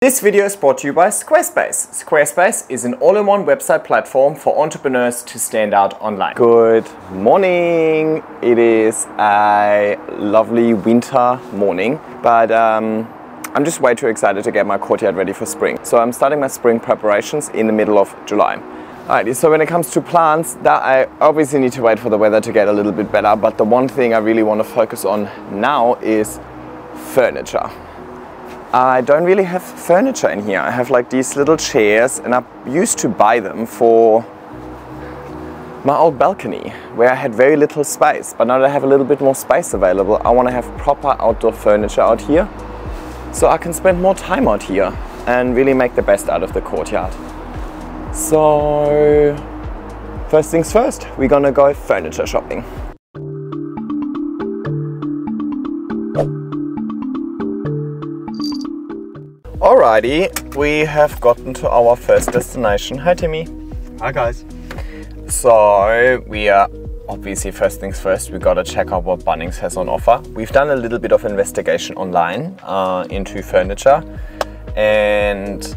This video is brought to you by Squarespace. Squarespace is an all-in-one website platform for entrepreneurs to stand out online. Good morning. It is a lovely winter morning, but I'm just way too excited to get my courtyard ready for spring. So I'm starting my spring preparations in the middle of July. Alright, so when it comes to plants, that I obviously need to wait for the weather to get a little bit better, but the one thing I really want to focus on now is furniture. I don't really have furniture in here. I have like these little chairs, and I used to buy them for my old balcony where I had very little space, but now that I have a little bit more space available, I want to have proper outdoor furniture out here so I can spend more time out here and really make the best out of the courtyard. So first things first, we're gonna go furniture shopping. Alrighty, we have gotten to our first destination. Hi Timmy. Hi guys. So we are obviously, first things first, we gotta check out what Bunnings has on offer. We've done a little bit of investigation online into furniture, and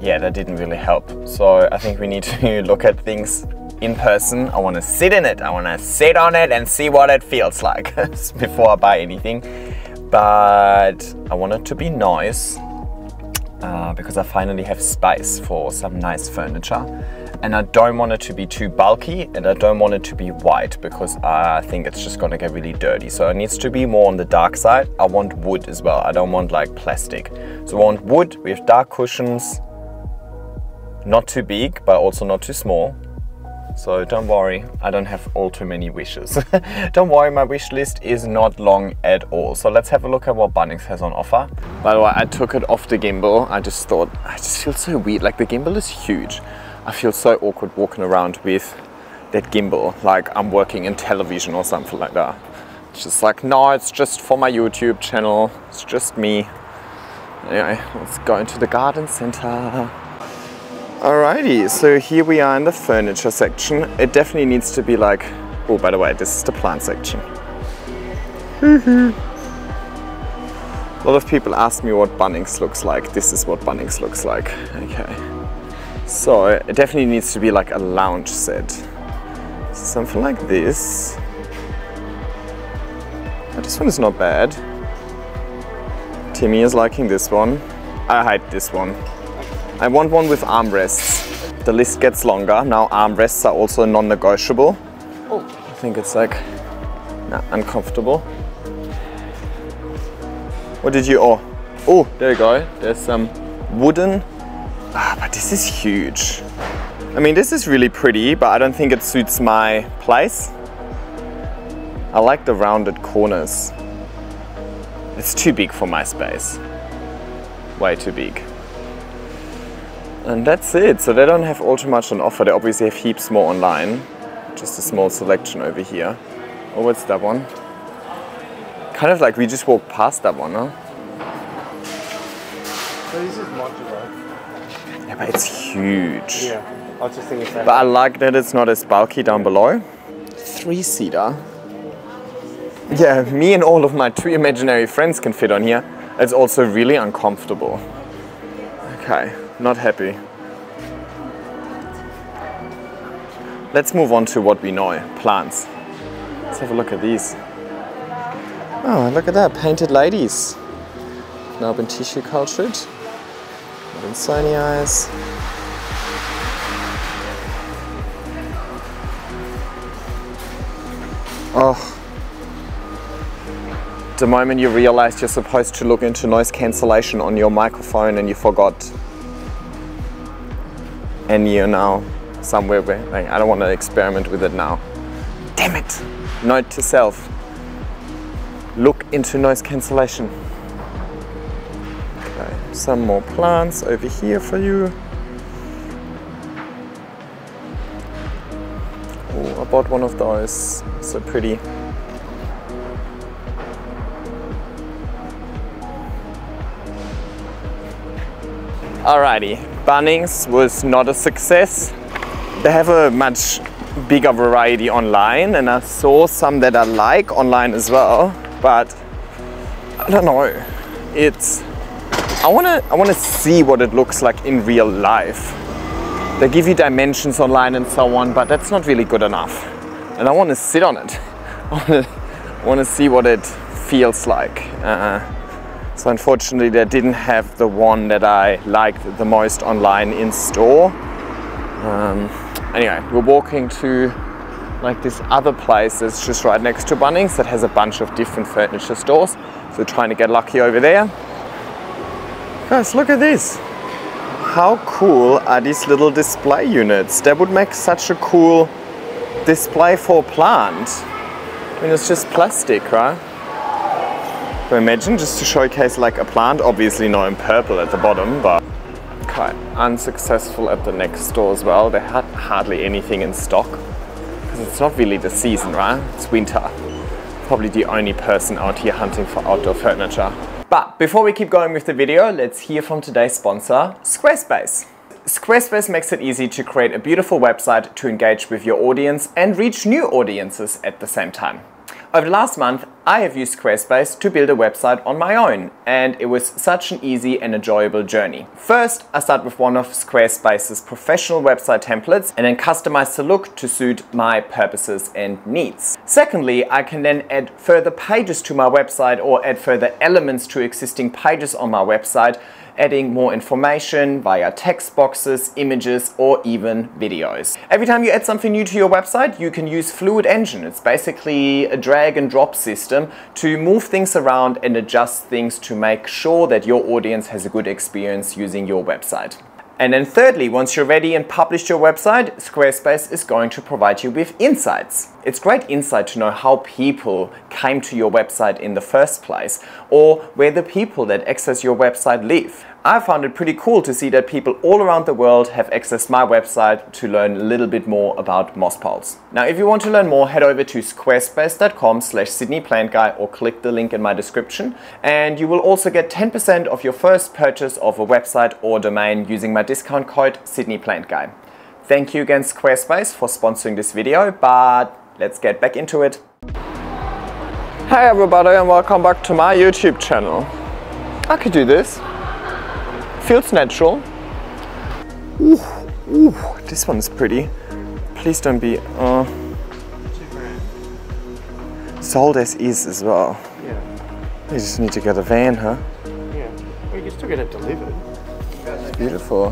yeah, that didn't really help. So I think we need to look at things in person. I wanna sit in it, I wanna sit on it and see what it feels like before I buy anything. But I want it to be nice because I finally have space for some nice furniture, and I don't want it to be too bulky, and I don't want it to be white because I think it's just gonna get really dirty. So it needs to be more on the dark side. I want wood as well. I don't want like plastic. So I want wood with dark cushions, not too big, but also not too small. So don't worry, I don't have all too many wishes. Don't worry, my wish list is not long at all. So let's have a look at what Bunnings has on offer. By the way, I took it off the gimbal. I just feel so weird. Like, the gimbal is huge. I feel so awkward walking around with that gimbal. Like I'm working in television or something like that. It's just like, no, it's just for my YouTube channel. It's just me. Anyway, let's go into the garden center. Alrighty, so here we are in the furniture section. It definitely needs to be like, oh, by the way, this is the plant section. A lot of people ask me what Bunnings looks like. This is what Bunnings looks like. Okay. So it definitely needs to be like a lounge set. Something like this. Oh, this one is not bad. Timmy is liking this one. I hate this one. I want one with armrests. The list gets longer. Now armrests are also non-negotiable. Oh, I think it's like uncomfortable. What did you, oh, there you go. There's some wooden, but this is huge. I mean, this is really pretty, but I don't think it suits my place. I like the rounded corners. It's too big for my space. Way too big. And that's it. So they don't have all too much on offer. They obviously have heaps more online. Just a small selection over here. Oh, what's that one? Kind of like we just walked past that one, huh? So this is modular. Yeah, but it's huge. Yeah, I just think it's that. But I like that it's not as bulky down below. Three-seater. Yeah, me and all of my two imaginary friends can fit on here. It's also really uncomfortable. Okay. Not happy. Let's move on to what we know, plants. Let's have a look at these. Oh, look at that, painted ladies. Now been tissue cultured. Insonias. Oh. The moment you realize you're supposed to look into noise cancellation on your microphone and you forgot. And you're now somewhere where, like, I don't want to experiment with it now. Damn it! Note to self. Look into noise cancellation. Okay, some more plants over here for you. Oh, I bought one of those. So pretty. Alrighty. Bunnings was not a success. They have a much bigger variety online, and I saw some that I like online as well, but I don't know. It's I wanna see what it looks like in real life. They give you dimensions online and so on, but that's not really good enough. And I wanna sit on it. I wanna see what it feels like. So unfortunately they didn't have the one that I liked the most online in store. Anyway, we're walking to like this other place that's just right next to Bunnings that has a bunch of different furniture stores. So we're trying to get lucky over there. Guys, look at this. How cool are these little display units? That would make such a cool display for a plant. I mean, it's just plastic, right? So imagine, just to showcase like a plant, obviously not in purple at the bottom, but quite unsuccessful at the next store as well. They had hardly anything in stock. It's not really the season, right? It's winter. Probably the only person out here hunting for outdoor furniture. But before we keep going with the video, let's hear from today's sponsor, Squarespace. Squarespace makes it easy to create a beautiful website to engage with your audience and reach new audiences at the same time. Over the last month, I have used Squarespace to build a website on my own, and it was such an easy and enjoyable journey. First, I start with one of Squarespace's professional website templates and then customize the look to suit my purposes and needs. Secondly, I can then add further pages to my website or add further elements to existing pages on my website, adding more information via text boxes, images, or even videos. Every time you add something new to your website, you can use Fluid Engine. It's basically a drag and drop system to move things around and adjust things to make sure that your audience has a good experience using your website. And then thirdly, once you're ready and published your website, Squarespace is going to provide you with insights. It's great insight to know how people came to your website in the first place, or where the people that access your website live. I found it pretty cool to see that people all around the world have accessed my website to learn a little bit more about moss poles. Now, if you want to learn more, head over to squarespace.com/sydneyplantguy or click the link in my description. And you will also get 10% of your first purchase of a website or domain using my discount code SydneyPlantGuy. Thank you again, Squarespace, for sponsoring this video, but let's get back into it. Hey everybody, and welcome back to my YouTube channel. I could do this. Feels natural. Ooh, ooh, this one's pretty. Please don't be... It's old as is as well. Yeah. You just need to get a van, huh? Yeah, well, you can still get it delivered. It's beautiful.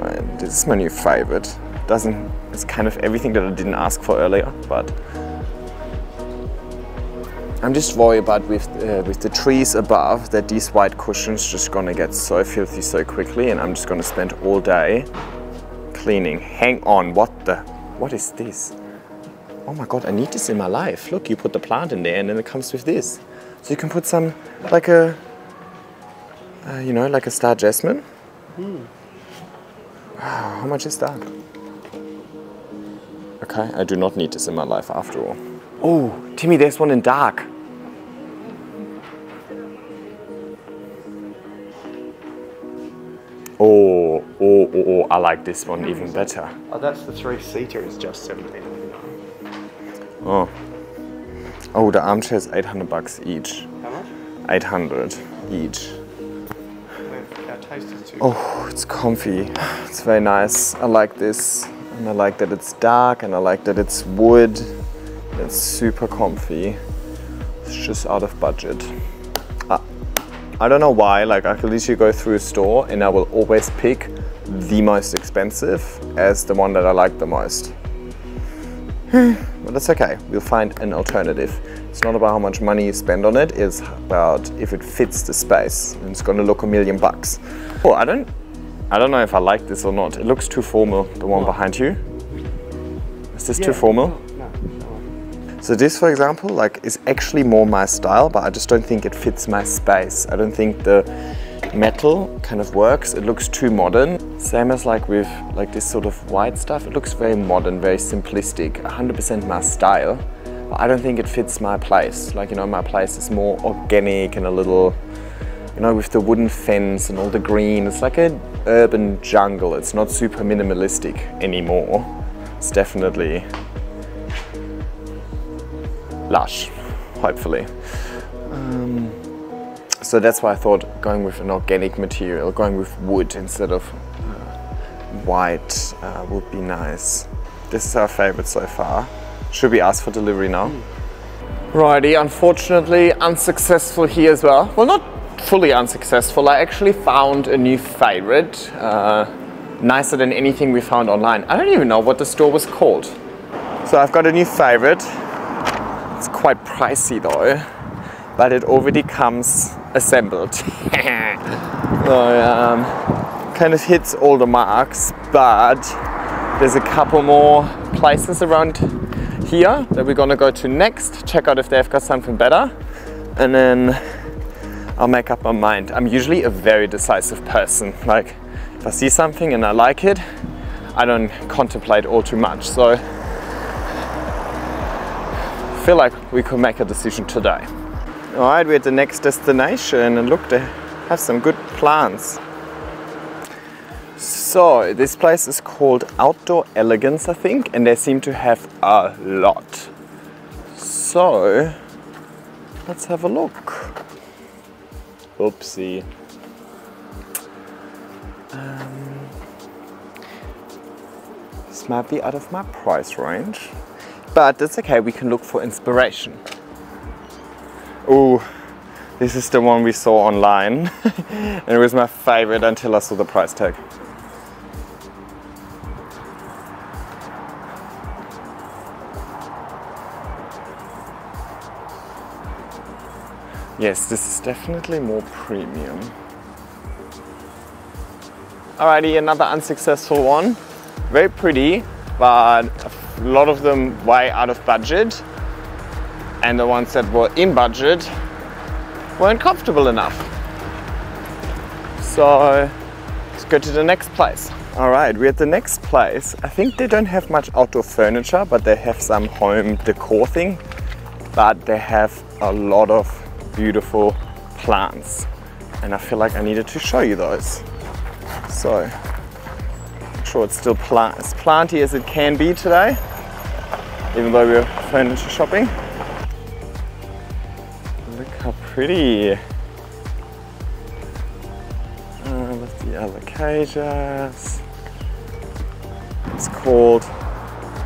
Right, this is my new favorite. It's kind of everything that I didn't ask for earlier, but I'm just worried about with the trees above that these white cushions just gonna get so filthy so quickly, and I'm just gonna spend all day cleaning. Hang on, what is this? Oh my God, I need this in my life. Look, you put the plant in there and then it comes with this. So you can put some, like a you know, like a star jasmine. Mm. Wow, how much is that? Okay, I do not need this in my life after all. Oh, Timmy, there's one in dark. Oh, I like this one even better. Oh, that's the three-seater, it's just $17.99. Oh. Oh, the armchair is 800 bucks each. How much? 800 each. Oh, it's comfy. It's very nice. I like this, and I like that it's dark, and I like that it's wood. It's super comfy. It's just out of budget. I don't know why, like I could literally go through a store and I will always pick the most expensive as the one that I like the most. But that's okay, we'll find an alternative. It's not about how much money you spend on it, it's about if it fits the space. And it's gonna look $1,000,000. Oh, I don't know if I like this or not. It looks too formal, the one behind you. Is this too formal? No. So this, for example, like is actually more my style, but I just don't think it fits my space. I don't think the metal kind of works. It looks too modern. Same as like with like this sort of white stuff. It looks very modern, very simplistic, 100% my style. But I don't think it fits my place. Like, you know, my place is more organic and a little, you know, with the wooden fence and all the green. It's like an urban jungle. It's not super minimalistic anymore. It's definitely lush, hopefully. So that's why I thought going with an organic material, going with wood instead of white would be nice. This is our favorite so far. Should we ask for delivery now? Righty, unfortunately unsuccessful here as well. Well, not fully unsuccessful. I actually found a new favorite, nicer than anything we found online. I don't even know what the store was called. So I've got a new favorite. It's quite pricey though, but it already comes assembled. So, kind of hits all the marks, but there's a couple more places around here that we're gonna go to next, check out if they've got something better, and then I'll make up my mind. I'm usually a very decisive person. Like, if I see something and I like it, I don't contemplate all too much. So I feel like we could make a decision today. All right, we're at the next destination, and look, they have some good plants. So this place is called Outdoor Elegance, I think, and they seem to have a lot. So let's have a look. Oopsie. This might be out of my price range, but that's okay, we can look for inspiration. Oh, this is the one we saw online, and it was my favorite until I saw the price tag. Yes, this is definitely more premium. Alrighty, another unsuccessful one. Very pretty, but a lot of them way out of budget. And the ones that were in budget weren't comfortable enough. So let's go to the next place. Alright, we're at the next place. I think they don't have much outdoor furniture, but they have some home decor thing. But they have a lot of beautiful plants, and I feel like I needed to show you those. So I'm sure it's still as planty as it can be today, even though we're furniture shopping. Look how pretty. That's the alocasias. It's called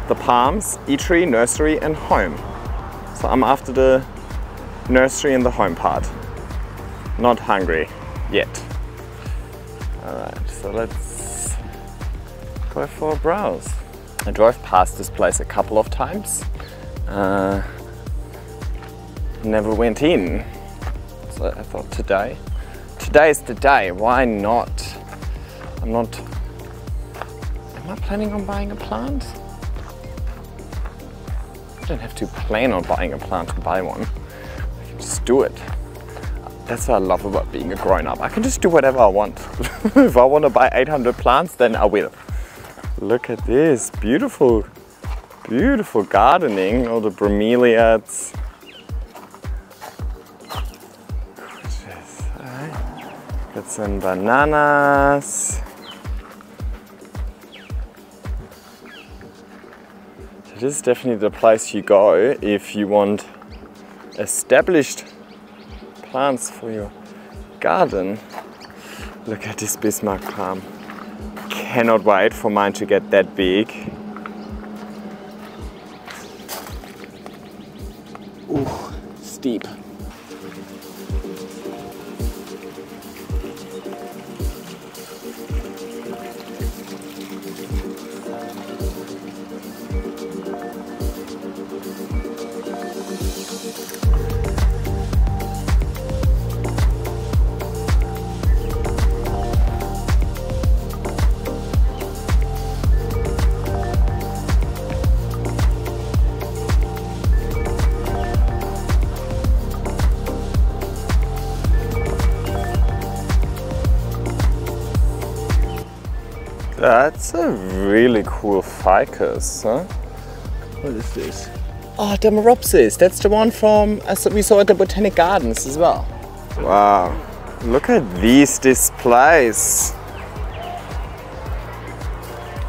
the Palms Eatery Nursery and Home. So I'm after the nursery and the home part. Not hungry yet. Alright, so let's go for a browse. I drove past this place a couple of times. Never went in. So I thought today is the day, why not? Am I planning on buying a plant? I don't have to plan on buying a plant to buy one. Just do it. That's what I love about being a grown-up. I can just do whatever I want. If I want to buy 800 plants, then I will. Look at this beautiful, beautiful gardening. All the bromeliads. Gorgeous. All right. Got some bananas. So this is definitely the place you go if you want established plants for your garden. Look at this Bismarck palm. Cannot wait for mine to get that big. Ooh, steep. That's a really cool ficus, huh? What is this? Oh, Dermaropsis. That's the one from we saw at the Botanic Gardens as well. Wow, look at these displays.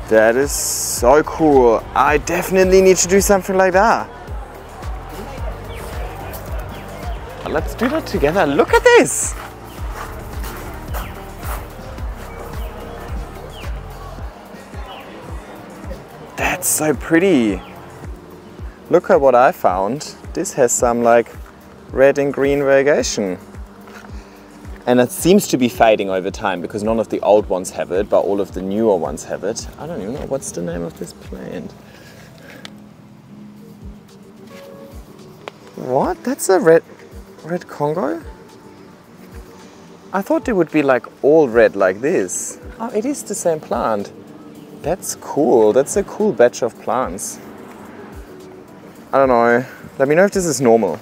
That is so cool. I definitely need to do something like that. I Let's do that together. Look at this. That's so pretty. Look at what I found. This has some like red and green variegation. And it seems to be fading over time because none of the old ones have it, but all of the newer ones have it. I don't even know what's the name of this plant. What? That's a red Congo? I thought it would be like all red like this. Oh, it is the same plant. That's cool. That's a cool batch of plants. I don't know. Let me know if this is normal.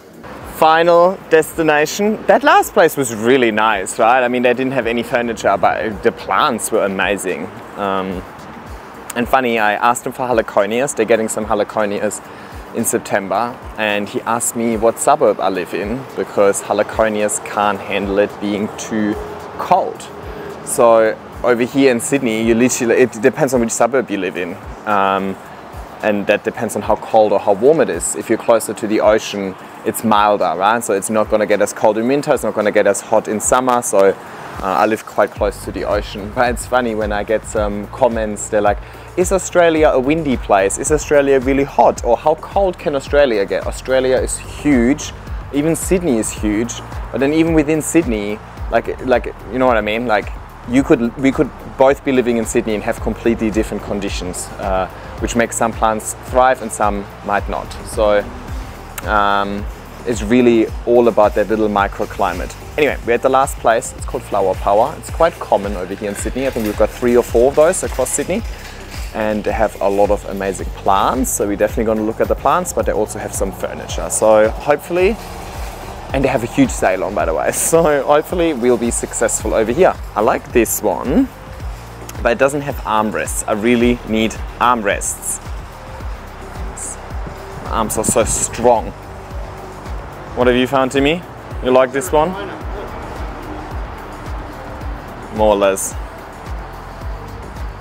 Final destination. That last place was really nice, right? I mean, they didn't have any furniture, but the plants were amazing. And funny, I asked them for heliconias. They're getting some heliconias in September. And he asked me what suburb I live in, because heliconias can't handle it being too cold. So over here in Sydney, you literally, it depends on which suburb you live in. And that depends on how cold or how warm it is. If you're closer to the ocean, it's milder, right? So it's not going to get as cold in winter, it's not going to get as hot in summer. So I live quite close to the ocean. But it's funny when I get some comments, they're like, is Australia a windy place? Is Australia really hot? Or how cold can Australia get? Australia is huge. Even Sydney is huge. But then even within Sydney, like you know what I mean? Like we could both be living in Sydney and have completely different conditions, which makes some plants thrive and some might not. So it's really all about that little microclimate. Anyway, we're at the last place. It's called Flower Power. It's quite common over here in Sydney. I think we've got 3 or 4 of those across Sydney, and they have a lot of amazing plants. So we're definitely going to look at the plants, but they also have some furniture. So hopefully, and they have a huge sale on, by the way. So hopefully we'll be successful over here. I like this one, but it doesn't have armrests. I really need armrests. My arms are so strong. What have you found, Timmy? You like this one? More or less.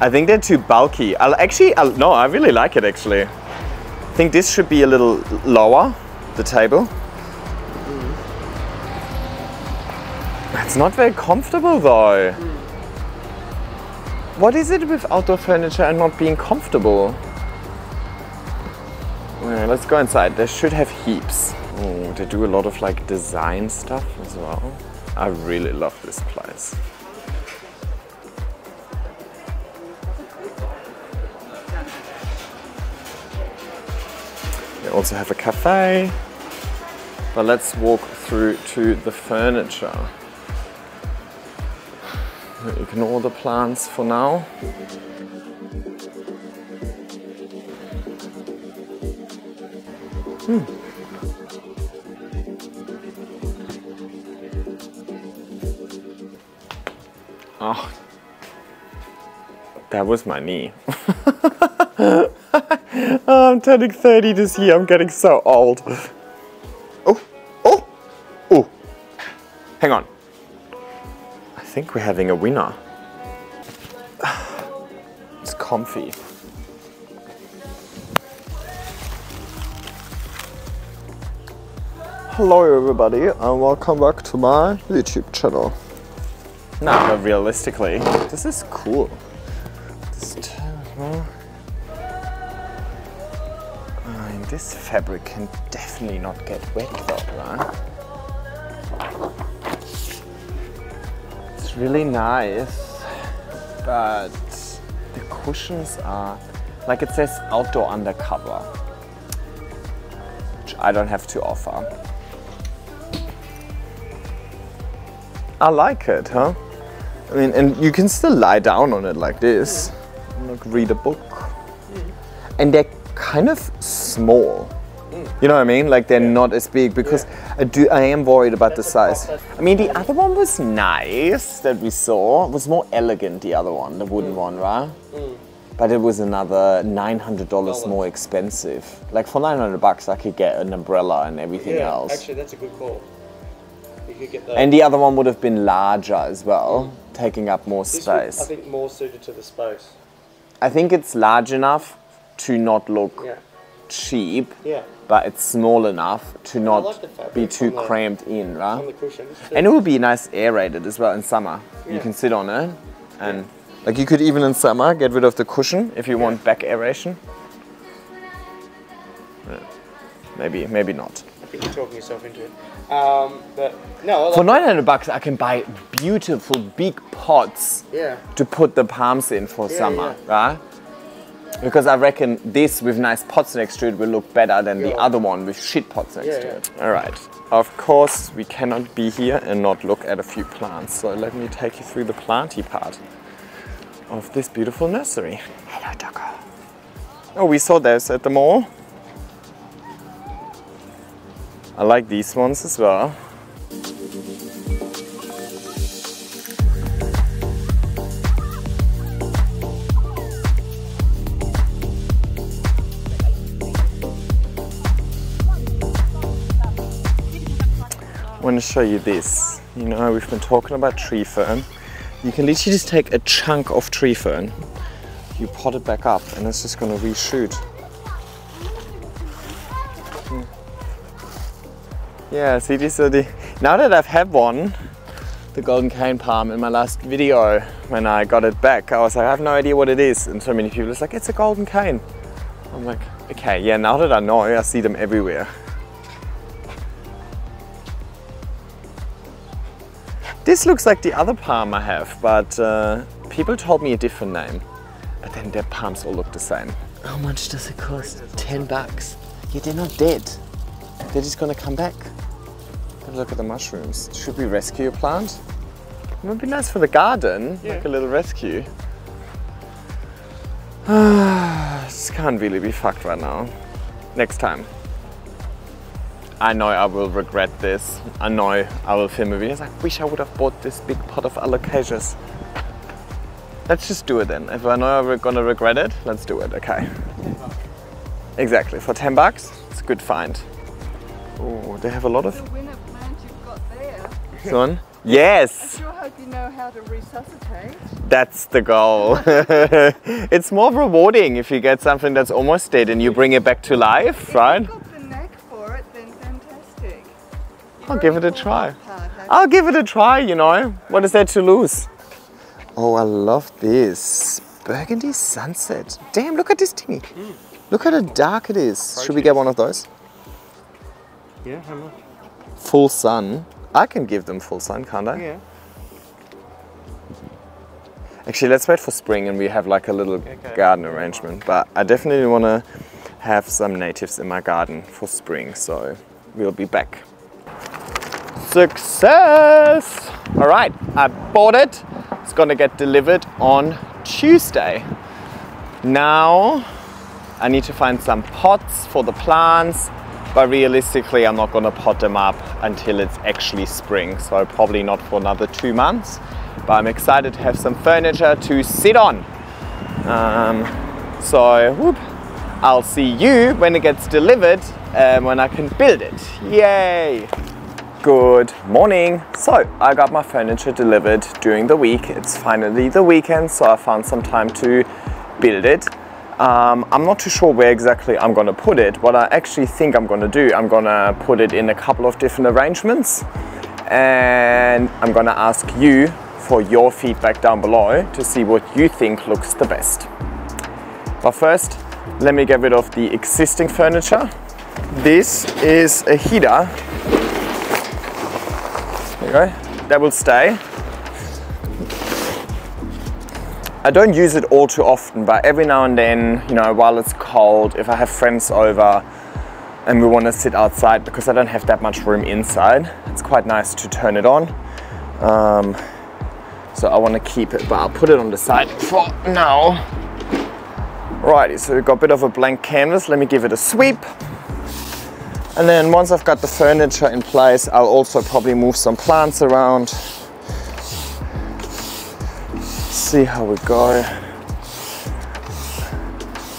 I think they're too bulky. No, I really like it actually. I think this should be a little lower, the table. It's not very comfortable though. What is it with outdoor furniture and not being comfortable? Right, let's go inside. They should have heaps. Oh, they do a lot of like design stuff as well. I really love this place. They also have a cafe. But let's walk through to the furniture. Ignore the plants for now. Oh, that was my knee. Oh, I'm turning 30 this year. I'm getting so old. Oh, oh, oh. Hang on. I think we're having a winner. It's comfy. Hello everybody and welcome back to my YouTube channel. Now, but realistically, this is cool. And this fabric can definitely not get wet though, right? Really nice, but the cushions are, like it says outdoor undercover, which I don't have to offer. I like it, huh? I mean, and you can still lie down on it like this, and like read a book. And they're kind of small. You know what I mean? Like they're not as big because I am worried about the size. I mean, the other one was nice that we saw. It was more elegant, the other one, the wooden one, right? But it was another $900 more expensive. Like for $900, I could get an umbrella and everything else. Actually, that's a good call. You could get that. And the other one would have been larger as well, taking up more space. Would, I think, more suited to the space. I think it's large enough to not look cheap, yeah, but it's small enough to not like be too cramped in, right? And it would be nice aerated as well in summer. Yeah. You can sit on it, and yeah, like you could even in summer get rid of the cushion if you yeah want back aeration. Yeah. Maybe, maybe not. I think you're talking yourself into it. But no, like for $900 I can buy beautiful big pots yeah to put the palms in for yeah summer, yeah, right? Because I reckon this with nice pots next to it will look better than yeah the other one with shit pots next yeah to it. All right. Of course, we cannot be here and not look at a few plants. So let me take you through the planty part of this beautiful nursery. Hello, Tucker. Oh, we saw those at the mall. I like these ones as well. I want to show you this. You know, we've been talking about tree fern. You can literally just take a chunk of tree fern, you pot it back up, and it's just going to reshoot. Yeah, see, these are the... Now that I've had one, the golden cane palm, in my last video, when I got it back, I was like, I have no idea what it is. And so many people are like, it's a golden cane. I'm like, okay, yeah, now that I know, I see them everywhere. This looks like the other palm I have, but people told me a different name. But then their palms all look the same. How much does it cost? $10. Yeah, they're not dead. They're just gonna come back. Have a look at the mushrooms. Should we rescue a plant? It would be nice for the garden, yeah, like a little rescue. This can't really be fucked right now. Next time. I know I will regret this. I know I will film a video. I wish I would have bought this big pot of alocasias. Let's just do it then. If I know we're gonna regret it, let's do it, okay. Exactly, for $10, it's a good find. Oh, they have a lot of... The winter plant you've got there. This one? Yes! I sure hope you know how to resuscitate. That's the goal. It's more rewarding if you get something that's almost dead and you bring it back to life, if right? I'll give it a try. I'll give it a try, you know. What is there to lose? Oh, I love this. Burgundy sunset. Damn, look at this thingy. Mm. Look at how dark it is. Should we get one of those? Yeah, how much? Full sun. I can give them full sun, can't I? Yeah. Actually, let's wait for spring and we have like a little okay garden arrangement. But I definitely want to have some natives in my garden for spring. So we'll be back. Success! All right, I bought it. It's gonna get delivered on Tuesday. Now, I need to find some pots for the plants, but realistically, I'm not gonna pot them up until it's actually spring, so probably not for another 2 months, but I'm excited to have some furniture to sit on. So, whoop, I'll see you when it gets delivered and when I can build it. Yay! Good morning. So I got my furniture delivered during the week. It's finally the weekend, so I found some time to build it. I'm not too sure where exactly I'm gonna put it. What I actually think I'm gonna do, I'm gonna put it in a couple of different arrangements, and I'm gonna ask you for your feedback down below to see what you think looks the best. But first, let me get rid of the existing furniture. This is a heater. Okay, that will stay. I don't use it all too often, but every now and then, you know, while it's cold, if I have friends over and we want to sit outside because I don't have that much room inside, it's quite nice to turn it on. So I want to keep it, but I'll put it on the side for now. Righty, so we've got a bit of a blank canvas. Let me give it a sweep. And then once I've got the furniture in place, I'll also probably move some plants around. See how we go.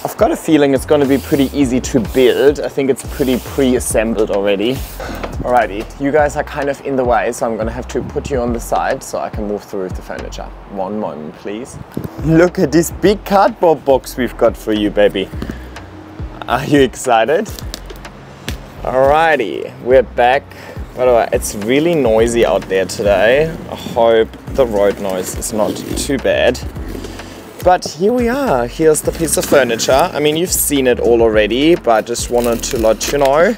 I've got a feeling it's going to be pretty easy to build. I think it's pretty pre-assembled already. Alrighty, you guys are kind of in the way, so I'm going to have to put you on the side so I can move through the furniture. One moment, please. Look at this big cardboard box we've got for you, baby. Are you excited? Alrighty, we're back. By the way, it's really noisy out there today. I hope the road noise is not too bad. But here we are. Here's the piece of furniture. I mean, you've seen it all already, but I just wanted to let you know.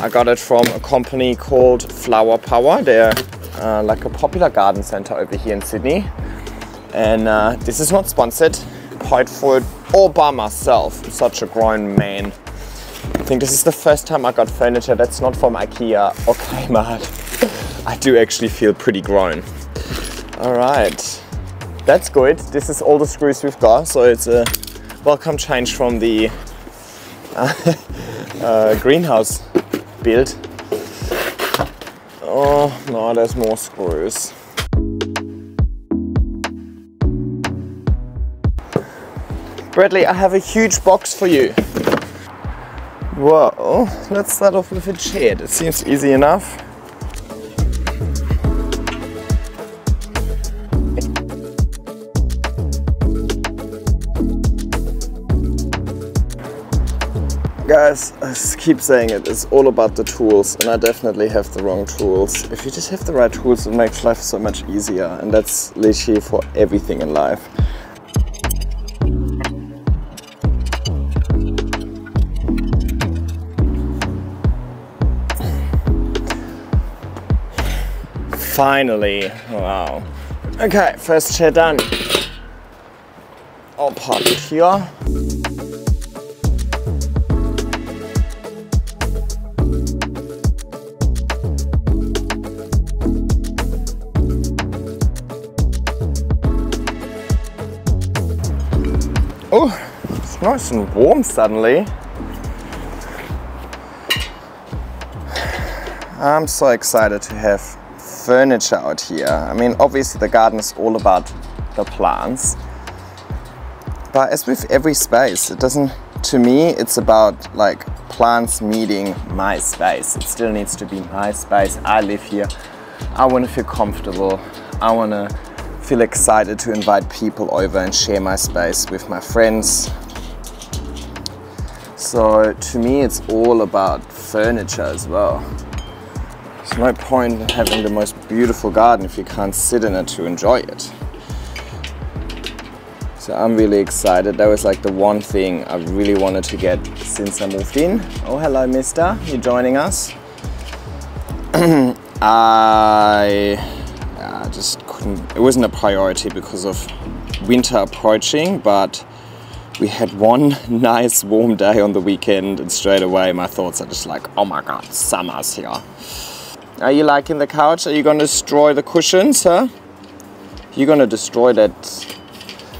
I got it from a company called Flower Power. They're like a popular garden center over here in Sydney. And this is not sponsored. Paid for it all by myself. I'm such a grown man. I think this is the first time I got furniture that's not from IKEA or Kmart. I do actually feel pretty grown. All right. That's good. This is all the screws we've got, so it's a welcome change from the greenhouse build. Oh no, there's more screws. Bradley, I have a huge box for you. Whoa, let's start off with a chair. It seems easy enough. Guys, I keep saying it, it's all about the tools, and I definitely have the wrong tools. If you just have the right tools, it makes life so much easier, and that's literally for everything in life. Finally, wow. Okay, first chair done. I'll park it here. Oh, it's nice and warm suddenly. I'm so excited to have furniture out here. I mean, obviously the garden is all about the plants, but as with every space, it doesn't, to me, it's about like plants meeting my space. It still needs to be my space. I live here. I want to feel comfortable. I want to feel excited to invite people over and share my space with my friends. So to me, it's all about furniture as well. There's no point in having the most beautiful garden if you can't sit in it to enjoy it. So I'm really excited. That was like the one thing I really wanted to get since I moved in. Oh, hello, mister. You're joining us. I just couldn't, it wasn't a priority because of winter approaching, but we had one nice warm day on the weekend and straight away my thoughts are just like, oh my God, summer's here. Are you liking the couch? Are you gonna destroy the cushions, huh? You're gonna destroy that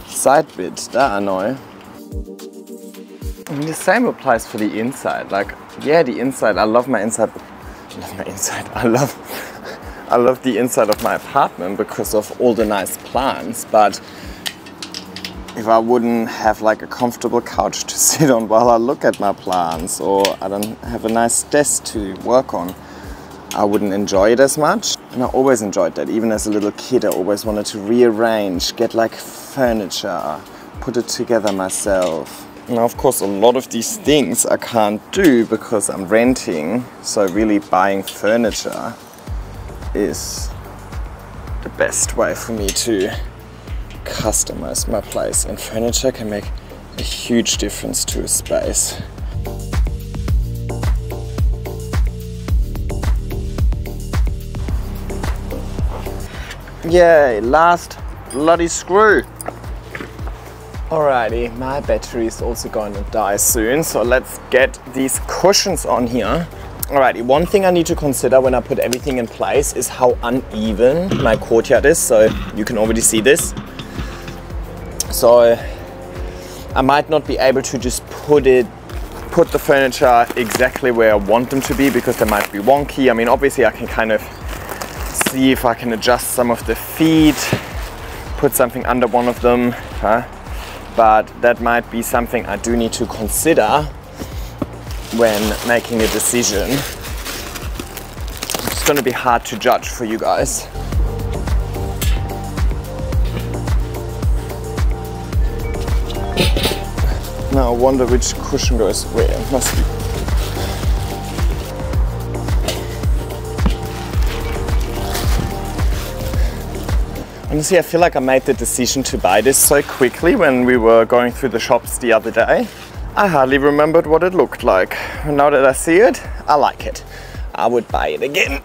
side bit, that I know. And the same applies for the inside. Like, yeah, the inside, I love my inside. I love my inside, I love the inside of my apartment because of all the nice plants, but if I wouldn't have like a comfortable couch to sit on while I look at my plants, or I don't have a nice desk to work on, I wouldn't enjoy it as much. And I always enjoyed that. Even as a little kid, I always wanted to rearrange, get like furniture, put it together myself. Now, of course, a lot of these things I can't do because I'm renting, so really buying furniture is the best way for me to customize my place, and furniture can make a huge difference to a space. Yay, last bloody screw. Alrighty, my battery is also going to die soon, so let's get these cushions on here. Alrighty, one thing I need to consider when I put everything in place is how uneven my courtyard is. So you can already see this. So I might not be able to just put the furniture exactly where I want them to be because they might be wonky. I mean, obviously I can kind of see if I can adjust some of the feet, put something under one of them, huh? But that might be something I do need to consider when making a decision. It's gonna be hard to judge for you guys. Now I wonder which cushion goes where. It must be. Honestly, I feel like I made the decision to buy this so quickly when we were going through the shops the other day. I hardly remembered what it looked like. Now that I see it, I like it. I would buy it again.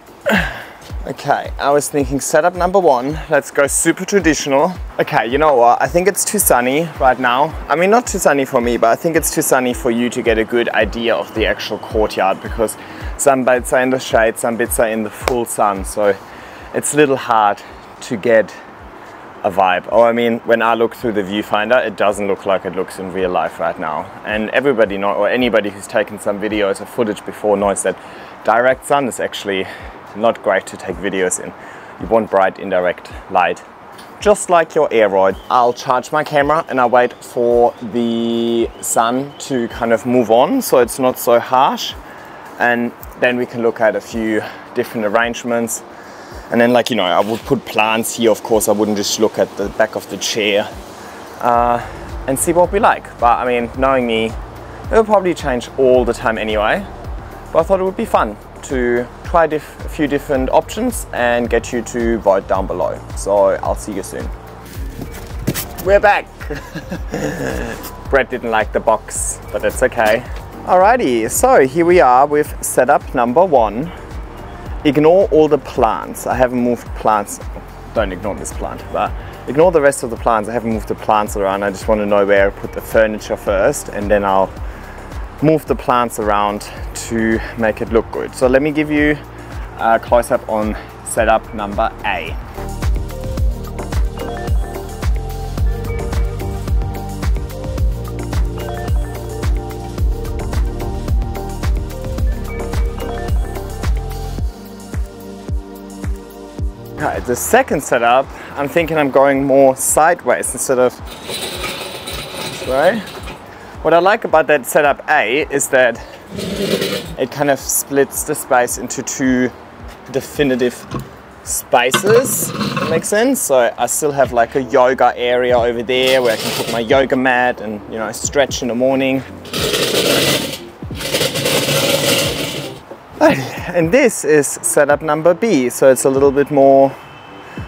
Okay, I was thinking setup number one, let's go super traditional. Okay, you know what, I think it's too sunny right now. I mean, not too sunny for me, but I think it's too sunny for you to get a good idea of the actual courtyard, because some bits are in the shade, some bits are in the full sun, so it's a little hard to get a vibe. Oh, I mean, when I look through the viewfinder, it doesn't look like it looks in real life right now. And everybody or anybody who's taken some videos or footage before knows that direct sun is actually not great to take videos in. You want bright indirect light, just like your aroid. I'll charge my camera and I wait for the sun to kind of move on so it's not so harsh, and then we can look at a few different arrangements. And then, like, you know, I would put plants here, of course. I wouldn't just look at the back of the chair and see what we like. But I mean, knowing me, it will probably change all the time anyway, but I thought it would be fun to try a few different options and get you to vote down below. So I'll see you soon. We're back. Brett didn't like the box, but that's okay. Alrighty, so here we are with setup number one. Ignore all the plants. I haven't moved plants. Don't ignore this plant, but ignore the rest of the plants. I haven't moved the plants around. I just want to know where I put the furniture first, and then I'll move the plants around to make it look good. So let me give you a close-up on setup number A. Okay, the second setup, I'm thinking I'm going more sideways instead of this way. What I like about that setup A is that it kind of splits the space into two definitive spaces. That makes sense. So I still have like a yoga area over there where I can put my yoga mat and, you know, stretch in the morning. And this is setup number B. So it's a little bit more,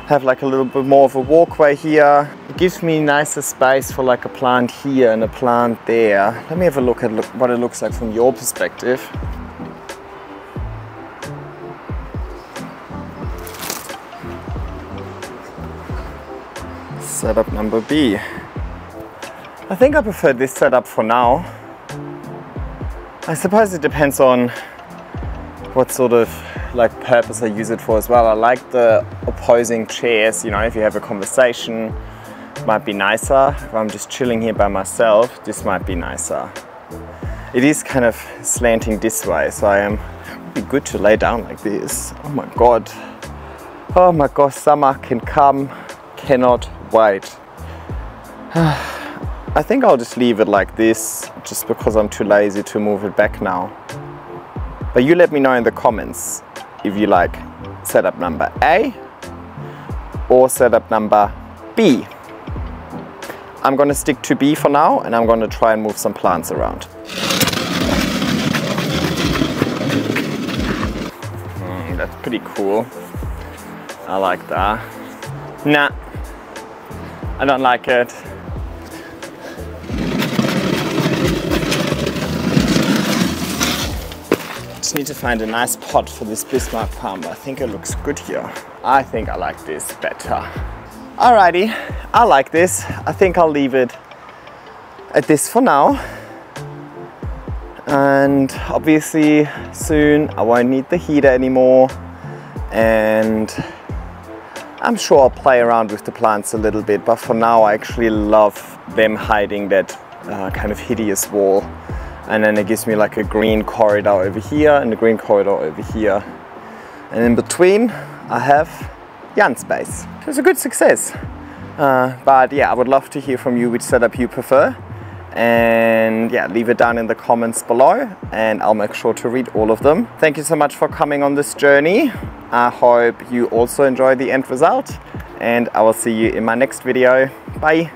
have like a little bit more of a walkway here. It gives me nicer space for like a plant here and a plant there. Let me have a look at what it looks like from your perspective. Setup number B. I think I prefer this setup for now. I suppose it depends on what sort of like purpose I use it for as well. I like the opposing chairs, you know, if you have a conversation, it might be nicer. If I'm just chilling here by myself, this might be nicer. It is kind of slanting this way, so it would be good to lay down like this. Oh my God. Oh my gosh, summer can come, cannot wait. I think I'll just leave it like this, just because I'm too lazy to move it back now. But you let me know in the comments if you like setup number A or setup number B. I'm gonna stick to B for now, and I'm gonna try and move some plants around. That's pretty cool. I like that. Nah, I don't like it. Need to find a nice pot for this Bismarck palm, but I think it looks good here. I think I like this better. Alrighty, I like this. I think I'll leave it at this for now. And obviously soon I won't need the heater anymore. And I'm sure I'll play around with the plants a little bit, but for now I actually love them hiding that kind of hideous wall. And then it gives me like a green corridor over here and a green corridor over here. And in between, I have yarn space. So it's a good success. But yeah, I would love to hear from you which setup you prefer. And yeah, leave it down in the comments below, and I'll make sure to read all of them. Thank you so much for coming on this journey. I hope you also enjoy the end result, and I will see you in my next video. Bye.